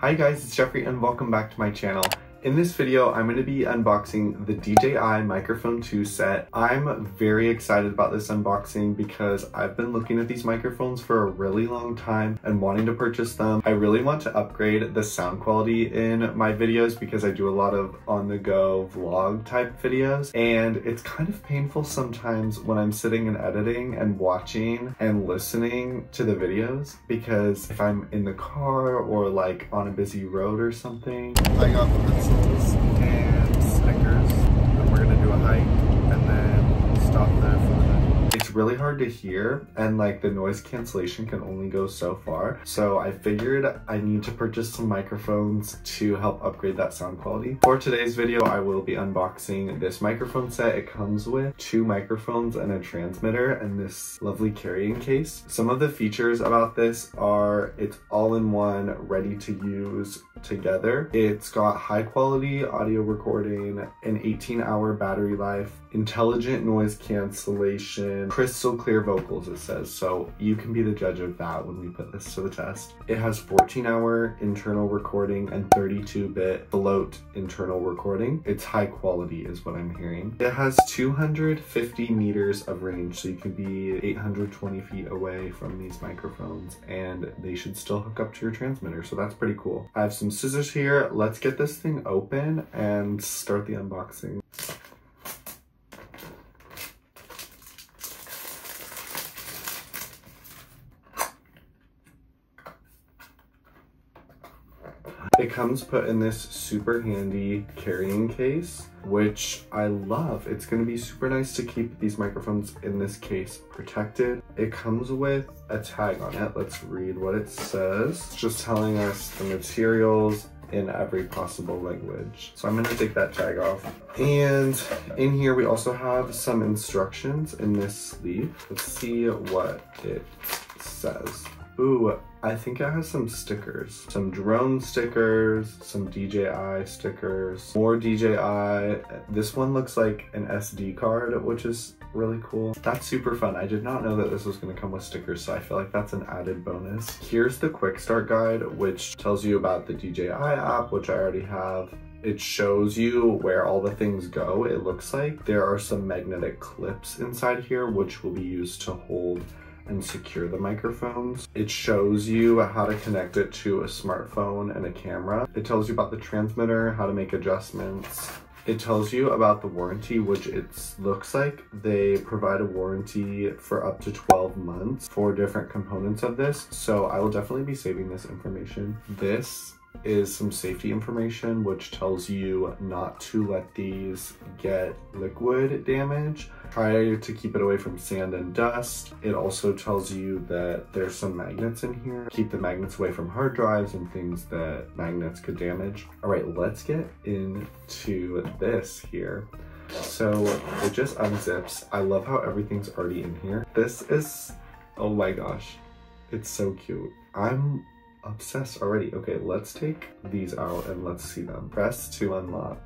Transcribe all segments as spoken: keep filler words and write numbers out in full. Hi guys, it's Jeffrey and welcome back to my channel. In this video, I'm going to be unboxing the D J I Microphone two set. I'm very excited about this unboxing because I've been looking at these microphones for a really long time and wanting to purchase them. I really want to upgrade the sound quality in my videos because I do a lot of on-the-go vlog type videos, and it's kind of painful sometimes when I'm sitting and editing and watching and listening to the videos, because if I'm in the car or like on a busy road or something, I got them and stickers, and we're gonna do a hike and then stop there for the night. It's really hard to hear, and like the noise cancellation can only go so far, so I figured I need to purchase some microphones to help upgrade that sound quality. For today's video, I will be unboxing this microphone set. It comes with two microphones and a transmitter and this lovely carrying case. Some of the features about this are it's all-in-one, ready to use together. It's got high quality audio recording, an eighteen hour battery life, intelligent noise cancellation, crystal clear vocals it says, so you can be the judge of that when we put this to the test. It has fourteen hour internal recording and thirty-two bit float internal recording. It's high quality is what I'm hearing. It has two hundred fifty meters of range, so you can be eight hundred twenty feet away from these microphones and they should still hook up to your transmitter, so that's pretty cool. I have some scissors here. Let's get this thing open and start the unboxing. It comes put in this super handy carrying case, which I love. It's going to be super nice to keep these microphones in this case protected. It comes with a tag on it. Let's read what it says. It's just telling us the materials in every possible language. So I'm going to take that tag off. And in here we also have some instructions in this sleeve. Let's see what it says. Ooh, I think it has some stickers. Some drone stickers, some D J I stickers, more D J I. This one looks like an S D card, which is really cool. That's super fun. I did not know that this was gonna come with stickers, so I feel like that's an added bonus. Here's the quick start guide, which tells you about the D J I app, which I already have. It shows you where all the things go, it looks like. There are some magnetic clips inside here, which will be used to hold and secure the microphones. It shows you how to connect it to a smartphone and a camera. It tells you about the transmitter, how to make adjustments. It tells you about the warranty, which it looks like they provide a warranty for up to twelve months for different components of this. So I will definitely be saving this information. This is some safety information, which tells you not to let these get liquid damage. Try to keep it away from sand and dust. It also tells you that there's some magnets in here. Keep the magnets away from hard drives and things that magnets could damage. All right, let's get into this here. So it just unzips. I love how everything's already in here. This is, oh my gosh, it's so cute. I'm obsessed already. Okay, let's take these out and let's see them. Press to unlock.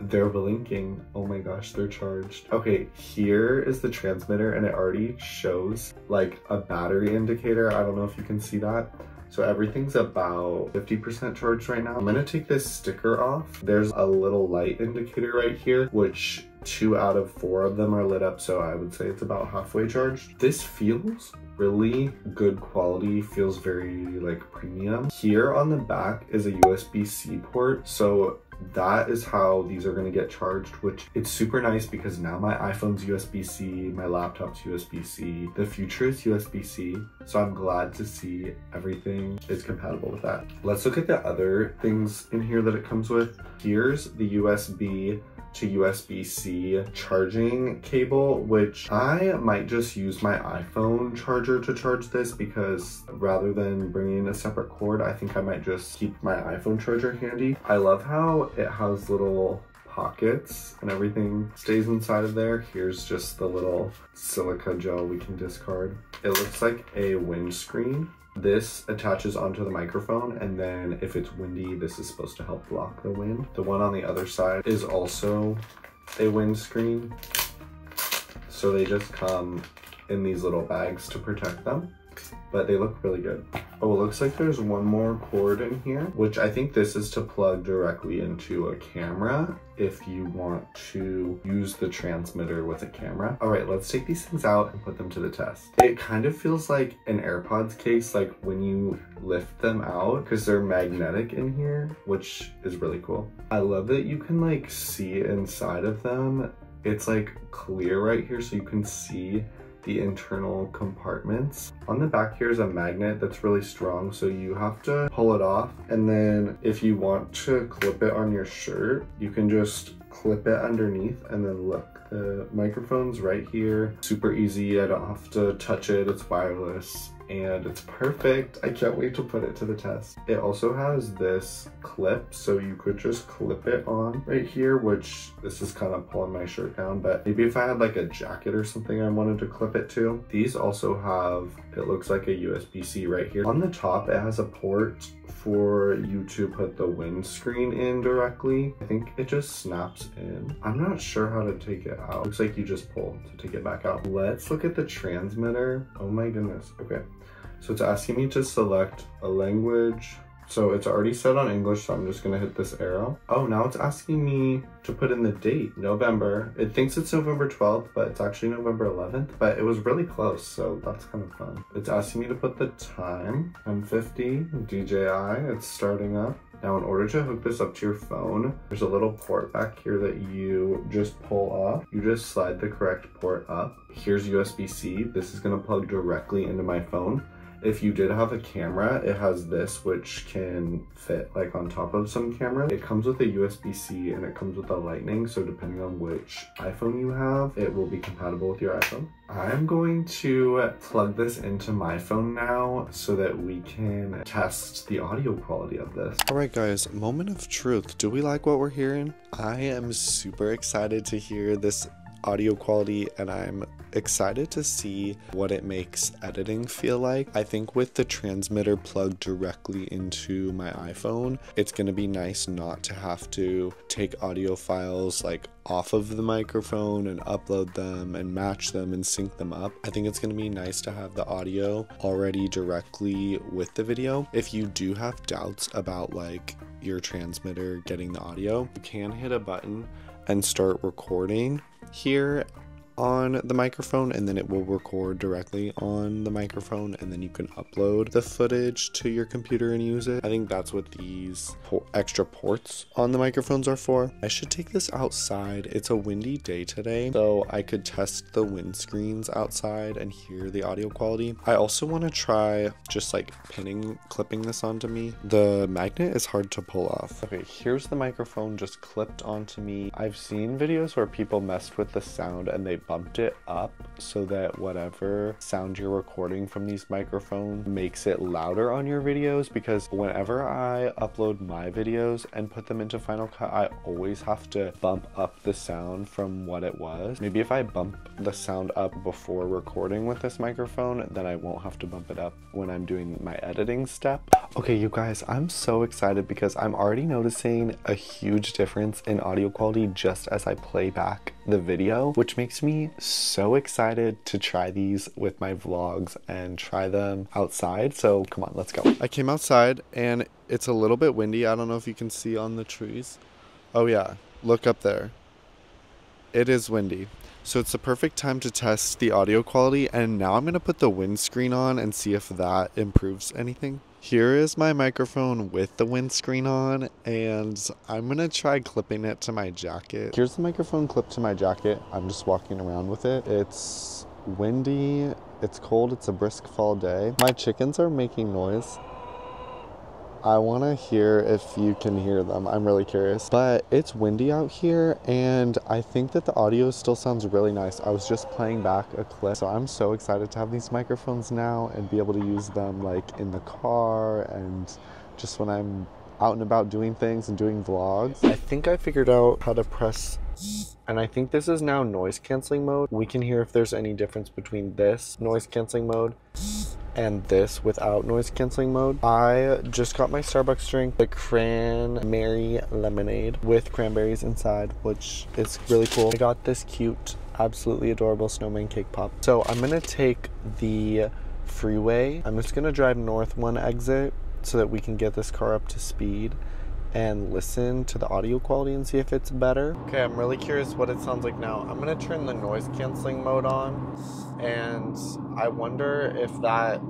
They're blinking. Oh my gosh, they're charged. Okay, here is the transmitter and it already shows like a battery indicator. I don't know if you can see that. So everything's about fifty percent charged right now. I'm gonna take this sticker off. There's a little light indicator right here, which two out of four of them are lit up, so I would say it's about halfway charged. This feels really good quality, feels very like premium. Here on the back is a U S B C port, so that is how these are going to get charged, which it's super nice because now my iPhone's U S B C, my laptop's U S B C, the future is U S B C, so I'm glad to see everything is compatible with that. Let's look at the other things in here that it comes with. Here's the U S B to U S B C charging cable, which I might just use my iPhone charger to charge this, because rather than bringing a separate cord, I think I might just keep my iPhone charger handy. I love how it has little pockets and everything stays inside of there. Here's just the little silica gel we can discard. It looks like a windscreen. This attaches onto the microphone, and then if it's windy, this is supposed to help block the wind. The one on the other side is also a windscreen, so they just come in these little bags to protect them. but they look really good. Oh, it looks like there's one more cord in here, which I think this is to plug directly into a camera if you want to use the transmitter with a camera. All right, let's take these things out and put them to the test. It kind of feels like an AirPods case, like when you lift them out, because they're magnetic in here, which is really cool. I love that you can like see inside of them. It's like clear right here, so you can see the internal compartments. On the back here is a magnet that's really strong, so you have to pull it off, and then if you want to clip it on your shirt, you can just clip it underneath, and then look, the microphone's right here. Super easy, I don't have to touch it, it's wireless, and it's perfect. I can't wait to put it to the test. It also has this clip, so you could just clip it on right here, which this is kind of pulling my shirt down, but maybe if I had like a jacket or something I wanted to clip it to. These also have, it looks like a U S B C right here. On the top, it has a port for you to put the windscreen in directly. I think it just snaps in. I'm not sure how to take it out. Looks like you just pull to take it back out. Let's look at the transmitter. Oh my goodness, okay. So it's asking me to select a language. So it's already set on English, so I'm just gonna hit this arrow. Oh, now it's asking me to put in the date, November. It thinks it's November twelfth, but it's actually November eleventh, but it was really close, so that's kind of fun. It's asking me to put the time, ten fifty, D J I, it's starting up. Now, in order to hook this up to your phone, there's a little port back here that you just pull up. You just slide the correct port up. Here's U S B C. This is gonna plug directly into my phone. If you did have a camera, it has this, which can fit like on top of some camera. It comes with a U S B C and it comes with a lightning. So depending on which iPhone you have, it will be compatible with your iPhone. I'm going to plug this into my phone now so that we can test the audio quality of this. All right, guys, moment of truth. Do we like what we're hearing? I am super excited to hear this audio quality, and I'm excited to see what it makes editing feel like. I think with the transmitter plugged directly into my iPhone, it's gonna be nice not to have to take audio files like off of the microphone and upload them and match them and sync them up. I think it's gonna be nice to have the audio already directly with the video. If you do have doubts about like your transmitter getting the audio, you can hit a button and start recording here on the microphone, and then it will record directly on the microphone, and then you can upload the footage to your computer and use it. I think that's what these extra ports on the microphones are for. I should take this outside. It's a windy day today, so I could test the wind screens outside and hear the audio quality. I also want to try just like pinning, clipping this onto me. The magnet is hard to pull off. Okay, here's the microphone just clipped onto me. I've seen videos where people messed with the sound and they bumped it up so that whatever sound you're recording from these microphones makes it louder on your videos, because whenever I upload my videos and put them into Final Cut, I always have to bump up the sound from what it was. Maybe if I bump the sound up before recording with this microphone, then I won't have to bump it up when I'm doing my editing step. Okay, you guys, I'm so excited because I'm already noticing a huge difference in audio quality just as I play back the video, which makes me so excited to try these with my vlogs and try them outside. So come on, let's go. I came outside and it's a little bit windy. I don't know if you can see on the trees. Oh yeah, look up there. It is windy. So it's the perfect time to test the audio quality. And now I'm gonna put the windscreen on and see if that improves anything. Here is my microphone with the windscreen on, and I'm gonna try clipping it to my jacket. Here's the microphone clipped to my jacket. I'm just walking around with it. It's windy, it's cold, it's a brisk fall day. My chickens are making noise. I wanna hear if you can hear them. I'm really curious. But it's windy out here, and I think that the audio still sounds really nice. I was just playing back a clip. So I'm so excited to have these microphones now and be able to use them like in the car and just when I'm out and about doing things and doing vlogs. I think I figured out how to press, and I think this is now noise canceling mode. We can hear if there's any difference between this noise canceling mode and this without noise canceling mode. I just got my Starbucks drink, the cranberry lemonade with cranberries inside, which is really cool. I got this cute, absolutely adorable snowman cake pop. So I'm gonna take the freeway. I'm just gonna drive north one exit so that we can get this car up to speed and listen to the audio quality and see if it's better. Okay, I'm really curious what it sounds like now. I'm gonna turn the noise canceling mode on, and I wonder if that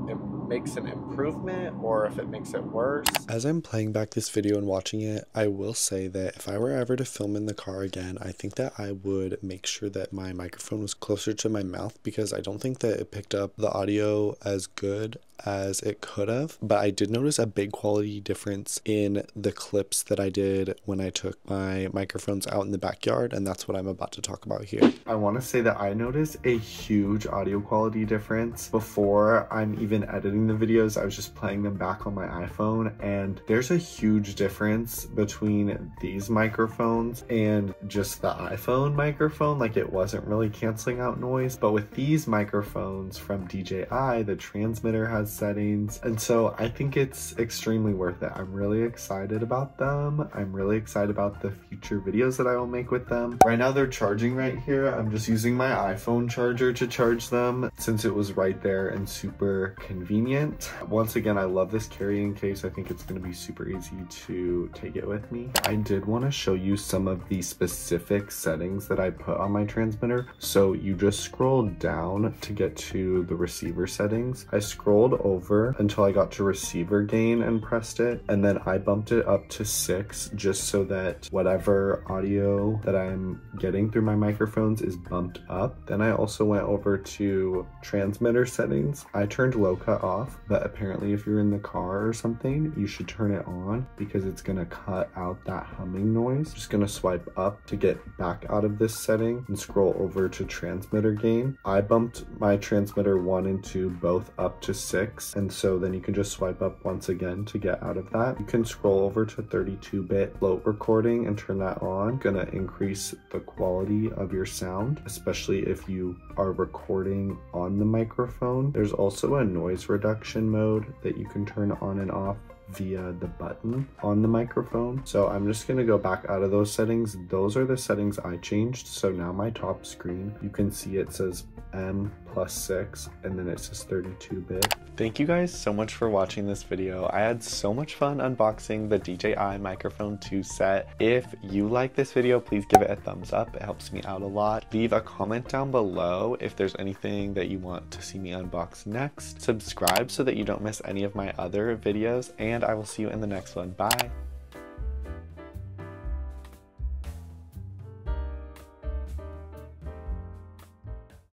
makes an improvement or if it makes it worse. As I'm playing back this video and watching it, I will say that if I were ever to film in the car again, I think that I would make sure that my microphone was closer to my mouth, because I don't think that it picked up the audio as good as it could have. But I did notice a big quality difference in the clips that I did when I took my microphones out in the backyard, and that's what I'm about to talk about here. I want to say that I noticed a huge audio quality difference. Before I'm even editing the videos, I was just playing them back on my iPhone, and there's a huge difference between these microphones and just the iPhone microphone. Like, it wasn't really canceling out noise, but with these microphones from D J I, the transmitter has settings, and so I think it's extremely worth it. I'm really excited about them. I'm really excited about the future videos that I will make with them. Right now they're charging right here. I'm just using my iPhone charger to charge them since it was right there and super convenient. Once again, I love this carrying case. I think it's going to be super easy to take it with me. I did want to show you some of the specific settings that I put on my transmitter. So you just scroll down to get to the receiver settings. I scrolled over until I got to receiver gain and pressed it, and then I bumped it up to six just so that whatever audio that I'm getting through my microphones is bumped up. Then I also went over to transmitter settings. I turned low cut off, but apparently if you're in the car or something, you should turn it on because it's gonna cut out that humming noise. Just gonna swipe up to get back out of this setting and scroll over to transmitter gain. I bumped my transmitter one and two both up to six. And so then you can just swipe up once again to get out of that. You can scroll over to thirty-two bit float recording and turn that on. It's gonna increase the quality of your sound, especially if you are recording on the microphone. There's also a noise reduction mode that you can turn on and off via the button on the microphone. So I'm just gonna go back out of those settings. Those are the settings I changed. So now my top screen, you can see it says M plus six, and then it says thirty-two bit. Thank you guys so much for watching this video. I had so much fun unboxing the D J I Microphone two set. If you like this video, please give it a thumbs up. It helps me out a lot. Leave a comment down below if there's anything that you want to see me unbox next. Subscribe so that you don't miss any of my other videos, and I will see you in the next one. Bye.